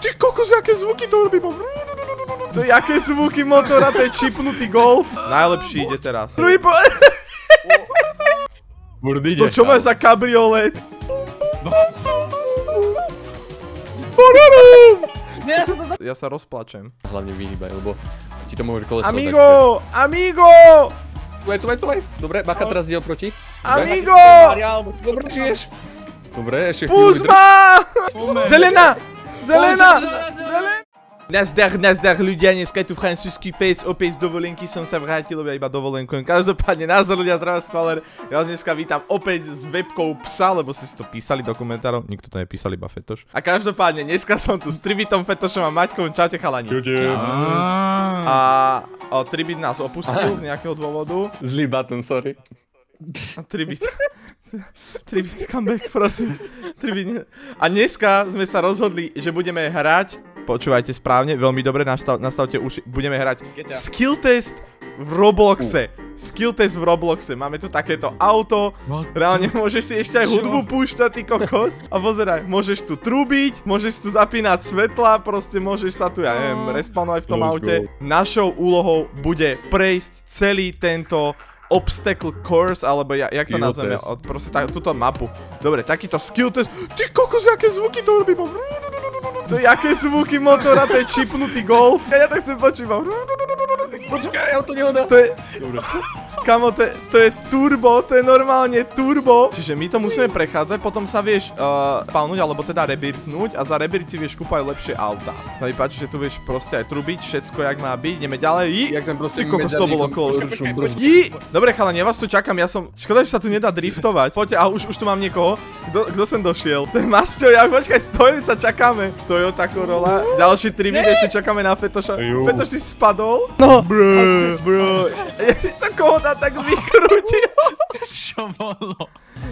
Ty kokos, jakie zvuky to robí, bo... To jaké zvuky motora, to je čipnutý golf. Najlepší ide teraz. Druhý po... To čo máš za kabriolet? Ja sa rozplačem. Hlavne vyhýbaj, lebo ti to môže koleso... Amigo! Amigo! Tu aj. Dobre, bacha, teraz diel proti. Amigo! Dobre, žiješ. Dobre, ešte chvíľu... Puzma! Zelená! Nazdar ľudia, dneska je tu francúzsky pes, opäť z dovolenky som sa vrátil, lebo ja iba dovolenkujem. Každopádne názor ľudia, zdravá stvaler, ja vás dneska vítam opäť s webkou psa, lebo ste si to písali do komentárov, nikto to nepísal, iba Fetoš. A každopádne dneska som tu s Tribitom, Fetošom a Maťkom, čaute chalani. A Tribit nás opustil z nejakého dôvodu. Zlý button, sorry. A Tribit, come back, prosím. Tribit, a dneska sme sa rozhodli, že budeme hrať. Počúvajte správne, veľmi dobre, nastavte uši. Budeme hrať skill test v Robloxe. Máme tu takéto auto. Reálne môžeš si ešte aj hudbu púšťať, ty kokos. A pozeraj, môžeš tu trúbiť, môžeš tu zapínať svetla, proste môžeš sa tu, ja neviem, respawnovať v tom aute. Našou úlohou bude prejsť celý tento obstacle course, alebo jak to nazveme, proste túto mapu. Dobre, takýto skill test. Ty kokos, jaké zvuky to robí, bo... To jaké zvuky motora, to je čipnutý golf. Ja to chcem počívať. Počkaj, auto nehoda. To je... Kamo, to je turbo, to je normálne turbo. Čiže my to musíme prechádzať, potom sa vieš spavnúť, alebo teda rebirtnúť a za rebirt si vieš kúpať lepšie auta. To mi páči, že tu vieš proste aj trubiť, všetko jak má byť, ideme ďalej. Ty kokos, to bolo close. Dobre chalani, ja vás tu čakám, ja som... Škoda, že sa tu nedá driftovať. Poďte, a už tu mám niekoho. Kto sem došiel? To je Mašťo, ja počkaj, stojica, čakáme. Toyota Corolla, ďalší 3 videa, ešte čakáme na Fetoša. Fetoš si spadol? No, bro. Kohoda tak vykrútil. Čo bolo?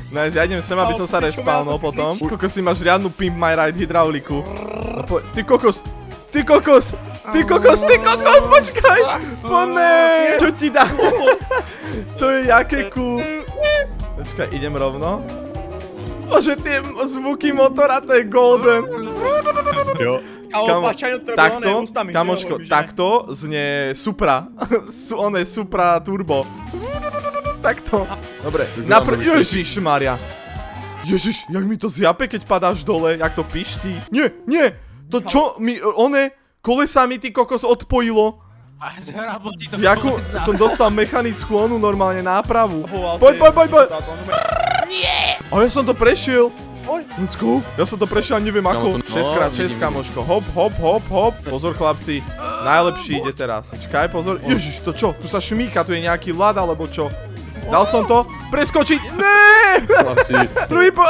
No ja idem sem, aby som sa respálnol potom. Kokos, ty máš riadnu Pimp My Ride hydrauliku. Ty kokos, počkaj! Poné! Čo ti dá? To je jaké cool. Počkaj, idem rovno. Bože, tie zvuky motora, to je golden. Takto, kamoško, takto znie Supra. On je Supra Turbo. Takto. Dobre, Ježišmaria. Ježiš, jak mi to zjape, keď padáš dole, jak to piští. Nie, to čo mi, one, kolesa mi ty kokos odpojilo. Jakú, som dostal mechanickú onu, normálne nápravu. Boj. Nie! A ja som to prešiel. Let's go. Ja som to prešiel, neviem ako. 6x6, kamoško. Hop. Pozor, chlapci. Najlepší ide teraz. Čakaj, pozor. Ježiš, to čo? Tu sa šmíka, tu je nejaký ľad, alebo čo? Dal som to. Preskočiť. Néééé. Druhý po...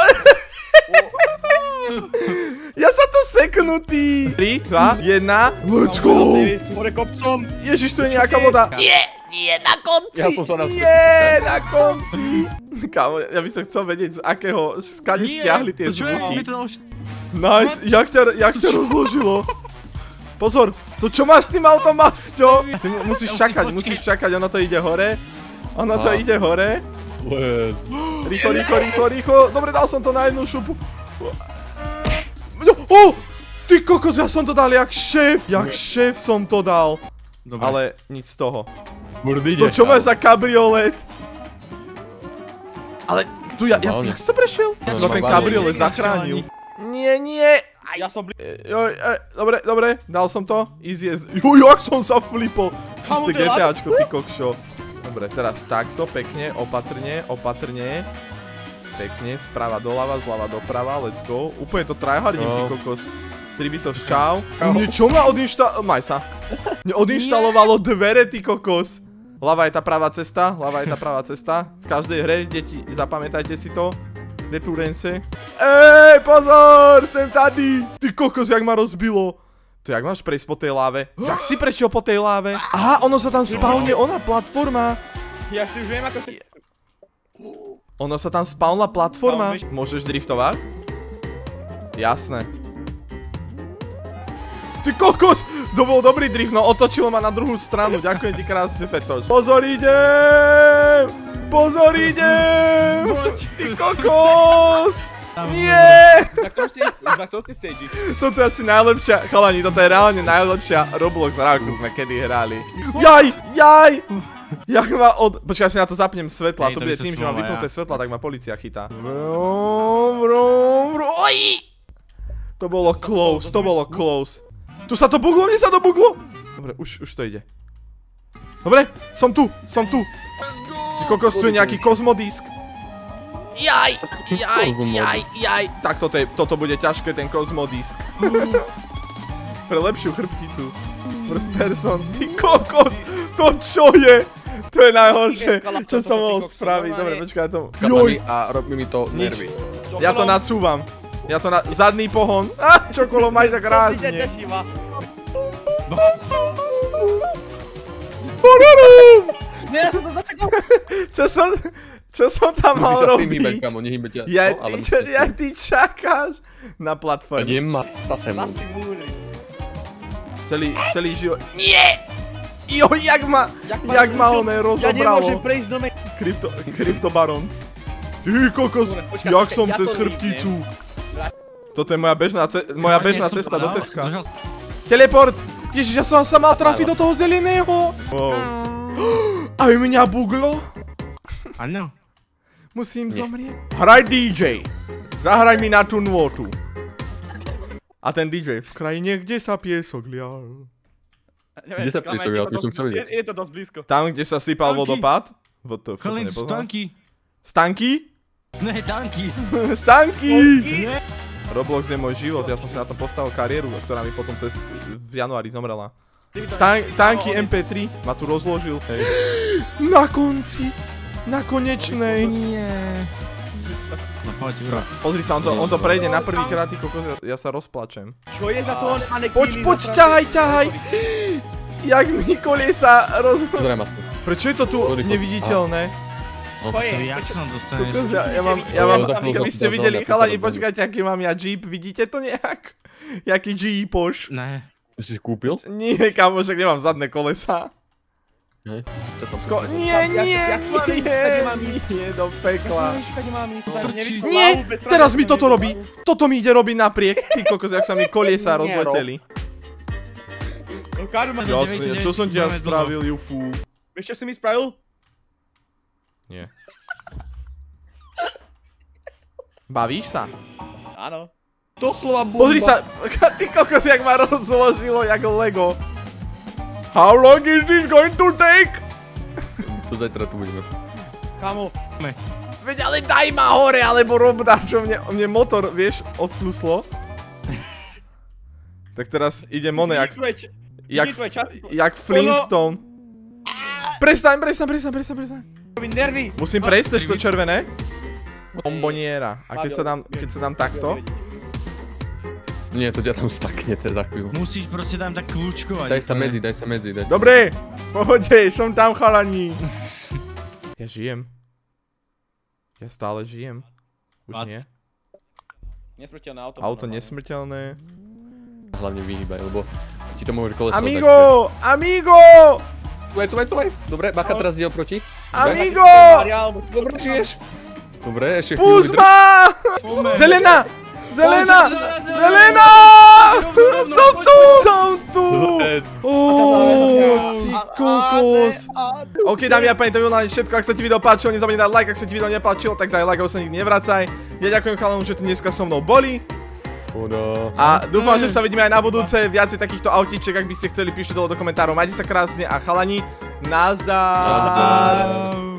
Ja sa to seknutý. 3, 2, 1. Let's go. Ježiš, tu je nejaká voda. Nie, na konci. Nie, na konci. Kámo, ja by som chcel vedieť, z akého, skade stiahli tie zvuky. Nice, jak ťa rozložilo. Pozor, to čo máš s tým autom, Masťo? Ty musíš čakať, ono to ide hore. Rýchlo. Dobre, dal som to na jednu šupu. Ty kokos, ja som to dal jak šéf som to dal. Ale nič z toho. To čo máš za kabriolet? Ale tu ja, jak si to prešiel? No ten kabriolet zachránil. Nie. Dobre, dal som to. Easy as... Jak som sa flipol. Čisté GTAčko, ty kokšo. Dobre, teraz takto, pekne, opatrne. Pekne, sprava doľava, zľava doprava, let's go. Úplne to tryhardím, ty kokos. Tribitoš, čau. Niečo ma odinštalovalo dvere, ty kokos. Lava je tá pravá cesta. V každej hre, deti, zapamätajte si to. Returence. Ej, pozor, sem tady. Ty kokos, jak ma rozbilo. To jak máš prejsť po tej láve? Jak si prešiel po tej láve? Aha, ono sa tam spavne, ona platforma. Ja si už viem, ako si... Ono sa tam spavnla platforma. Môžeš driftovať? Jasné. Ty kokos! To bol dobrý drift, no otočilo ma na druhú stranu. Ďakujem ti krásne, Fetoš. Pozor idem! Ty kokos! Nie! Na kom stage? Toto je asi najlepšia, chalani, toto je reálne najlepšia Roblox hra, ako sme kedy hrali. Jaj, jaj! Jak ma od... Počkaj, asi na to zapnem svetla, to bude tým, že mám vypnuté svetla, tak ma policia chytá. Vrom, vrom, vrom, oj! To bolo close, to bolo close. Tu sa to buglo, mne sa to buglo! Dobre, už to ide. Dobre, som tu, som tu. Ty kokos, tu je nejaký kozmodisk. Jaj, jaj, jaj, jaj. Tak toto bude ťažké, ten kozmodisk. Pre lepšiu chrbticu. First person, ty kokos, to čo je? To je najhoršie, čo som mohol spraviť. Dobre, počkaj na tom. Joj. A robí mi to nervy. Ja to nacúvam. Ja to na... Zadný pohon. Á, čokolo máš tak rázne. Borarum! Nie, ja som to začakol. Čo som tam mal robiť? Ja ty čakáš na platforme. Nemá sa sem. Celý život. Nie! Jo, jak ma ono rozobralo. Ja nemôžem prejsť do me... Kryptobaron. Ty kokos, jak som cez chrbticu. Toto je moja bežná cesta do Teska. Teleport! Ježiš, ja som sa mal trafiť do toho zeleného. Aj mňa buglo? Áno. Musím zomrieť. Hraj DJ. Zahraj mi na tú nôtu. A ten DJ v krajine, kde sa piesok lial. Kde sa piesok lial? Je to dosť blízko. Tam, kde sa sypal vodopád? Kolenč, stanky. Stanky? Ne, tanky. Stanky! Roblox je môj život, ja som si na tom postavil kariéru, ktorá mi potom cez v januári zomrela. Tanky MP3 ma tu rozložil. Na konci. Na konečnej. Nie. Pozri sa, on to prejde na prvýkrát, ty kokos, ja sa rozplačem. Čo je za to on? Poď, ťahaj. Jak mi koliesa rozhodol. Prečo je to tu neviditeľné? Kokos, ja mám, aby ste videli, chalani, počkajte, aký mám ja Jeep, vidíte to nejak? Jaký Jeepoš? Ne. Si kúpil? Nie, kámo, však nemám zadné kolesa. Nie, nie, do pekla. Nie, teraz mi toto robí. Toto mi ide robiť napriek. Ty kokos, jak sa mi koliesa rozleteli. Jasne, čo som ti ja spravil, jufú. Vieš, čo si mi spravil? Nie. Bavíš sa? Áno. Doslova bomba. Pozri sa, ty kokos, jak ma rozložilo, jak Lego. How long is this going to take? To zajtra tu budeme. Kámo. Veď ale daj ma hore, alebo rob dačo. Mne motor, vieš, odfluslo. Tak teraz ide Mone jak Flintstone. Prestaň. Musím prejsť, tež to červené. Bomboniera. A keď sa dám takto? Nie, to ťa tam stakne teda chvíľu. Musíš proste tam tak kľúčkovať. Daj sa medzi. Dobre, pohode, som tam, chalani. Ja žijem. Ja stále žijem. Už nie. Nesmrteľné auto. Auto nesmrteľné. Hlavne vyhýbaj, lebo ti to môže koleslo. Amigo! Amigo! Tu aj. Dobre, bacha, teraz diel proti. Amigo! Dobre, žiješ. Dobre, ešte chvíľu. Puzma! Zelená! Som tu! Ci kokos. Ok, dámy a páni, to by bolo na všetko. Ak sa ti video páčilo, nezabudni dať like. Ak sa ti video nepáčilo, tak daj like, aby sa nikdy nevracaj. Ja ďakujem chalanom, že tu dneska so mnou boli. A dúfam, že sa vidíme aj na budúce. Viacej takýchto autíček, ak by ste chceli, píšte dole do komentárov. Majte sa krásne a chalani, nazdar!